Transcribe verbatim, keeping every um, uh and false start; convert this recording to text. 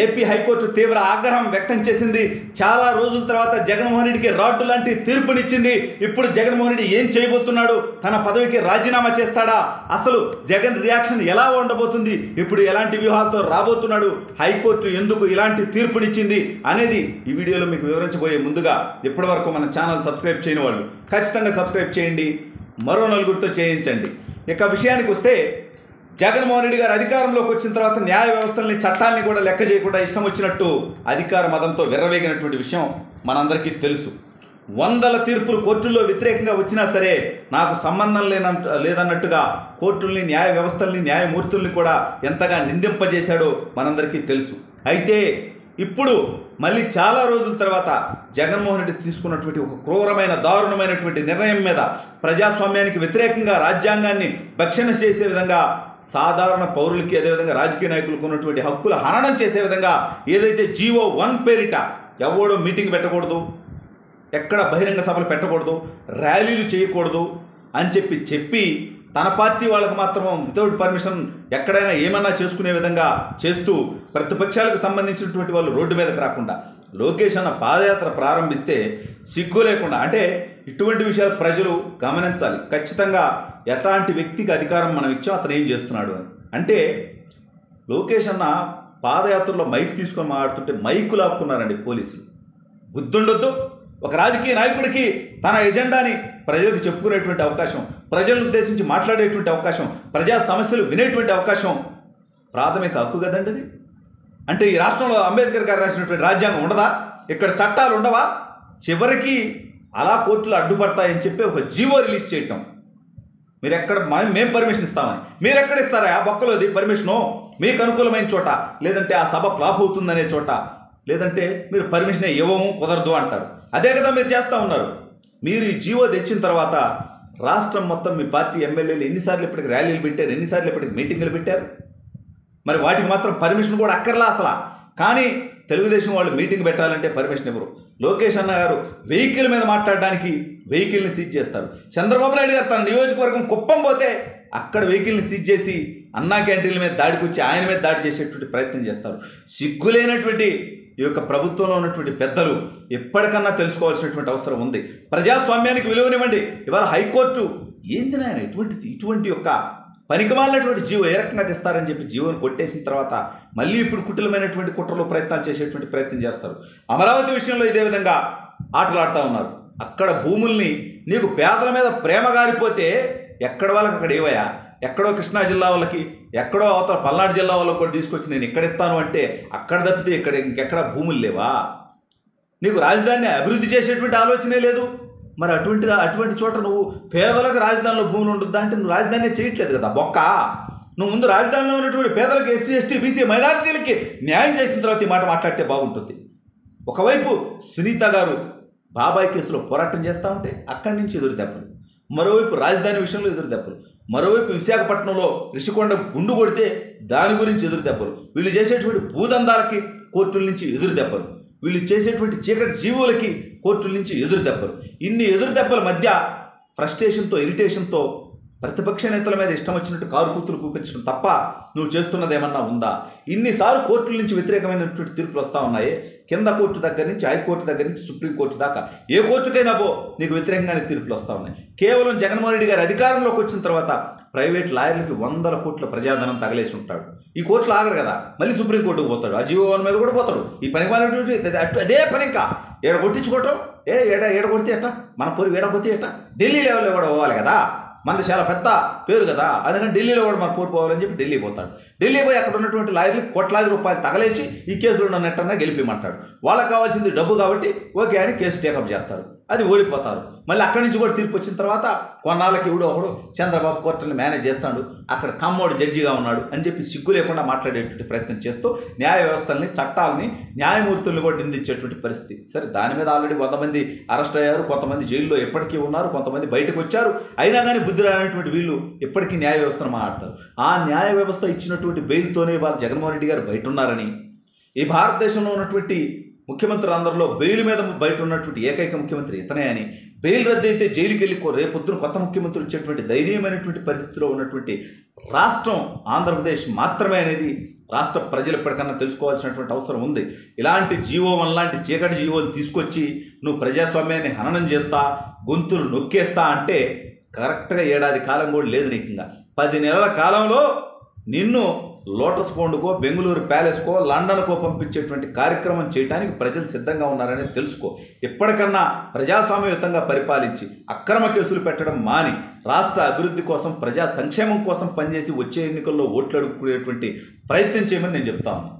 AP high court తీవ్ర ఆగ్రహం వ్యక్తం చేసింది. చాలా రోజుల తర్వాత జగన్మోహన్ రెడ్డికి రాడ్డు లాంటి తీర్పునిచ్చింది. ఇప్పుడు జగన్మోహన్ రెడ్డి ఏం చేయబోతున్నాడు? తన పదవికి రాజీనామా చేస్తాడా? అసలు జగన్ రియాక్షన్ ఎలా ఉండబోతుంది? ఇప్పుడు ఎలాంటి వ్యూహాలతో రాబోతున్నాడు? హైకోర్టు ఎందుకు ఇలాంటి తీర్పునిచ్చింది అనేది ఈ వీడియోలో మీకు వివరించబోయే ముందుగా ఇప్పటి వరకు మన ఛానల్ సబ్స్క్రైబ్ చేయని వాళ్ళు ఖచ్చితంగా సబ్స్క్రైబ్ చేయండి, మరో నలుగురితో చేయించండి. ఇక విషయానికి వస్తే జగన్మోహన్ రెడ్డి గారు అధికారంలోకి వచ్చిన తర్వాత న్యాయ వ్యవస్థల్ని చట్టాన్ని కూడా లెక్క చేయకుండా ఇష్టం వచ్చినట్టు అధికార మదంతో విర్రవేగినటువంటి విషయం మనందరికీ తెలుసు. వందల తీర్పులు కోర్టుల్లో వ్యతిరేకంగా వచ్చినా సరే నాకు సంబంధం లేనంత లేదన్నట్టుగా కోర్టుల్ని, న్యాయ వ్యవస్థల్ని, న్యాయమూర్తుల్ని కూడా ఎంతగా నిందింపజేశాడో మనందరికీ తెలుసు. అయితే ఇప్పుడు మళ్ళీ చాలా రోజుల తర్వాత జగన్మోహన్ రెడ్డి తీసుకున్నటువంటి ఒక క్రూరమైన దారుణమైనటువంటి నిర్ణయం మీద, ప్రజాస్వామ్యానికి వ్యతిరేకంగా రాజ్యాంగాన్ని భక్షణ చేసే విధంగా, సాధారణ పౌరులకి అదేవిధంగా రాజకీయ నాయకులకు ఉన్నటువంటి హక్కుల హరణం చేసే విధంగా ఏదైతే జీవో వన్ పేరిట ఎవడో మీటింగ్ పెట్టకూడదు, ఎక్కడ బహిరంగ సభలు పెట్టకూడదు, ర్యాలీలు చేయకూడదు అని చెప్పి చెప్పి తన పార్టీ వాళ్ళకి మాత్రం వితౌట్ పర్మిషన్ ఎక్కడైనా ఏమన్నా చేసుకునే విధంగా చేస్తూ ప్రతిపక్షాలకు సంబంధించినటువంటి వాళ్ళు రోడ్డు మీదకి రాకుండా లోకేష్ అన్న పాదయాత్ర ప్రారంభిస్తే సిగ్గు లేకుండా, అంటే ఇటువంటి విషయాలు ప్రజలు గమనించాలి ఖచ్చితంగా. ఎలాంటి వ్యక్తికి అధికారం మనం ఇచ్చాం, అతను ఏం చేస్తున్నాడు అని. అంటే లోకేష్ అన్న పాదయాత్రలో మైక్ తీసుకొని మాట్లాడుతుంటే మైకు లాక్కున్నారండి పోలీసులు. బుద్ధుండొద్దు. ఒక రాజకీయ నాయకుడికి తన ఎజెండాని ప్రజలకు చెప్పుకునేటువంటి అవకాశం, ప్రజలను ఉద్దేశించి మాట్లాడేటువంటి అవకాశం, ప్రజా సమస్యలు వినేటువంటి అవకాశం ప్రాథమిక హక్కు కదండి అది. అంటే ఈ రాష్ట్రంలో అంబేద్కర్ గారు రాసినటువంటి రాజ్యాంగం ఉండదా? ఇక్కడ చట్టాలు ఉండవా? చివరికి అలా కోర్టులు అడ్డుపడతాయని చెప్పి ఒక జీవో రిలీజ్ చేయటం, మీరు ఎక్కడ మేము పర్మిషన్ ఇస్తామని. మీరు ఎక్కడ ఇస్తారా ఆ బొక్కలోది పర్మిషను? మీకు అనుకూలమైన చోట, లేదంటే ఆ సభ ఫ్లాప్ అవుతుందనే చోట, లేదంటే మీరు పర్మిషన్ ఇవ్వము కుదరదు అంటారు. అదే కదా మీరు చేస్తూ ఉన్నారు. మీరు ఈ జీవో తెచ్చిన తర్వాత రాష్ట్రం మొత్తం మీ పార్టీ ఎమ్మెల్యేలు ఎన్నిసార్లు ఇప్పటికి ర్యాలీలు పెట్టారు, ఎన్నిసార్లు ఇప్పటికి మీటింగులు పెట్టారు? మరి వాటికి మాత్రం పర్మిషన్ కూడా అక్కర్లా అసలు. కానీ తెలుగుదేశం వాళ్ళు మీటింగ్ పెట్టాలంటే పర్మిషన్ ఇవ్వరు. లోకేష్ అన్న గారు వెహికల్ మీద మాట్లాడడానికి వెహికల్ని సీజ్ చేస్తారు. చంద్రబాబు నాయుడు గారు తన నియోజకవర్గం కుప్పం పోతే అక్కడ వెహికల్ని సీజ్ చేసి అన్నా క్యాంటీన్ల మీద దాడికి వచ్చి ఆయన మీద దాడి చేసేటువంటి ప్రయత్నం చేస్తారు. సిగ్గులేనటువంటి ఈ యొక్క ప్రభుత్వంలో ఉన్నటువంటి పెద్దలు ఎప్పటికన్నా తెలుసుకోవాల్సినటువంటి అవసరం ఉంది. ప్రజాస్వామ్యానికి విలువనివ్వండి. ఇవాళ హైకోర్టు ఏంది నాయన ఇటువంటి ఇటువంటి యొక్క పనికిమాలినటువంటి జీవో ఏ రకంగా తెస్తారని చెప్పి జీవోను కొట్టేసిన తర్వాత మళ్ళీ ఇప్పుడు కుటిలమైనటువంటి కుట్రలు ప్రయత్నాలు చేసేటువంటి ప్రయత్నం చేస్తారు. అమరావతి విషయంలో ఇదే విధంగా ఆటలాడుతూ ఉన్నారు. అక్కడ భూముల్ని నీకు పేదల మీద ప్రేమ గారిపోతే ఎక్కడ వాళ్ళకి అక్కడ ఏవయా, ఎక్కడో కృష్ణా జిల్లా వాళ్ళకి, ఎక్కడో అవతల పల్నాడు జిల్లా వాళ్ళకి కూడా తీసుకొచ్చి నేను ఇక్కడ ఇస్తాను అంటే అక్కడ తప్పితే ఇక్కడ ఇంకెక్కడ భూములు లేవా? నీకు రాజధానిని అభివృద్ధి చేసేటువంటి ఆలోచనే లేదు. మరి అటువంటి అటువంటి చోట నువ్వు పేదలకు రాజధానిలో భూములు ఉండొద్దా అంటే నువ్వు రాజధాని చేయట్లేదు కదా బొక్క. నువ్వు ముందు రాజధానిలో ఉన్నటువంటి పేదలకు, ఎస్సీ ఎస్టీ బీసీ మైనారిటీలకి న్యాయం చేసిన తర్వాత ఈ మాట మాట్లాడితే బాగుంటుంది. ఒకవైపు సునీత గారు బాబాయ్ కేసులో పోరాటం చేస్తూ ఉంటే అక్కడి నుంచి ఎదురు దెబ్బలు, మరోవైపు రాజధాని విషయంలో ఎదురు దెబ్బలు, మరోవైపు విశాఖపట్నంలో రిషికొండ గుండు కొడితే దాని గురించి ఎదురు దెబ్బలు, వీళ్ళు చేసేటువంటి భూదందాలకి కోర్టుల నుంచి ఎదురు దెబ్బలు, వీళ్ళు చేసేటువంటి చీకటి జీవులకి కోర్టుల నుంచి ఎదురు దెబ్బలు. ఇన్ని ఎదురు దెబ్బల మధ్య ఫ్రస్ట్రేషన్తో, ఇరిటేషన్తో ప్రతిపక్ష నేతల మీద ఇష్టం వచ్చినట్టు కారు కూతురు కూపించడం తప్ప నువ్వు చేస్తున్నది ఏమన్నా ఉందా? ఇన్నిసార్లు కోర్టుల నుంచి వ్యతిరేకమైనటువంటి తీర్పులు వస్తూ ఉన్నాయి. కింద కోర్టు దగ్గర నుంచి హైకోర్టు దగ్గర నుంచి సుప్రీంకోర్టు దాకా ఏ కోర్టుకైనా పో నీకు వ్యతిరేకంగానే తీర్పులు వస్తూ ఉన్నాయి. కేవలం జగన్మోహన్ రెడ్డి గారు అధికారంలోకి వచ్చిన తర్వాత ప్రైవేట్ లాయర్లకి వందల కోట్ల ప్రజాధనం తగలేసి ఉంటాడు. ఈ కోర్టులు ఆగరు కదా, మళ్ళీ సుప్రీంకోర్టుకు పోతాడు, ఆ జీవో వన్ మీద కూడా పోతాడు. ఈ పని మానేటువంటి అదే పని. ఇంకా ఏడ కొట్టించుకోవటం, ఏ ఏడ ఏడ కొడితే ఎట్ట, మన పొరి ఏడపోతే ఎట్ట, ఢిల్లీ లెవెల్లో కూడా పోవాలి కదా, మనది చాలా పెద్ద పేరు కదా, అందుకని ఢిల్లీలో కూడా మనం పోవాలని చెప్పి ఢిల్లీ పోతాడు. ఢిల్లీ పోయి అక్కడ ఉన్నటువంటి లాయర్లు కోట్లాది రూపాయలు తగలేసి ఈ కేసులు నన్నట్టన్నా గెలిపిమంటాడు. వాళ్ళకి కావాల్సింది డబ్బు కాబట్టి ఓకే అని కేసు టేకప్ చేస్తారు, అది ఓడిపోతారు. మళ్ళీ అక్కడి నుంచి కూడా తీర్పు వచ్చిన తర్వాత కొన్నాళ్ళకి ఎవడో ఒకడు చంద్రబాబు కోర్టుని మేనేజ్ చేస్తాడు, అక్కడ కమ్మోడు జడ్జిగా ఉన్నాడు అని చెప్పి సిగ్గు లేకుండా మాట్లాడేటువంటి ప్రయత్నం చేస్తూ న్యాయ వ్యవస్థల్ని, చట్టాలని, న్యాయమూర్తులను కూడా నిందించేటువంటి పరిస్థితి. సరే, దాని మీద ఆల్రెడీ కొంతమంది అరెస్ట్ అయ్యారు, కొంతమంది జైల్లో ఎప్పటికీ ఉన్నారు, కొంతమంది బయటకు వచ్చారు. అయినా కానీ బుద్ధి రానటువంటి వీళ్ళు ఎప్పటికీ న్యాయ వ్యవస్థను మాట్లాడతారు. ఆ న్యాయ వ్యవస్థ ఇచ్చినటువంటి బెయిల్తోనే వాళ్ళు జగన్మోహన్ రెడ్డి గారు బయట ఉన్నారని, ఈ భారతదేశంలో ఉన్నటువంటి ముఖ్యమంత్రులు అందరిలో బెయిల్ మీద బయట ఉన్నటువంటి ఏకైక ముఖ్యమంత్రి ఇతనే అని, బెయిల్ రద్దయితే జైలుకి వెళ్ళి రేపొద్దున కొత్త ముఖ్యమంత్రులు వచ్చేటువంటి దయనీయమైనటువంటి పరిస్థితిలో ఉన్నటువంటి రాష్ట్రం ఆంధ్రప్రదేశ్ మాత్రమే అనేది రాష్ట్ర ప్రజలు ఎప్పటికన్నా తెలుసుకోవాల్సినటువంటి అవసరం ఉంది. ఇలాంటి జీవోవన్ లాంటి చీకటి జీవోలు తీసుకొచ్చి నువ్వు ప్రజాస్వామ్యాన్ని హననం చేస్తా, గొంతులు నొక్కేస్తా అంటే కరెక్ట్గా ఏడాది కాలం కూడా లేదు నీకు. ఇంకా పది నెలల కాలంలో నిన్ను లోటస్ పౌండ్కో బెంగళూరు ప్యాలెస్కో లండన్కో పంపించేటువంటి కార్యక్రమం చేయడానికి ప్రజలు సిద్ధంగా ఉన్నారని తెలుసుకో. ఎప్పటికన్నా ప్రజాస్వామ్యయుతంగా పరిపాలించి అక్రమ కేసులు పెట్టడం మాని రాష్ట్ర అభివృద్ధి కోసం ప్రజా సంక్షేమం కోసం పనిచేసి వచ్చే ఎన్నికల్లో ఓట్లు అడుక్కునేటువంటి ప్రయత్నం చేయమని నేను చెప్తాను.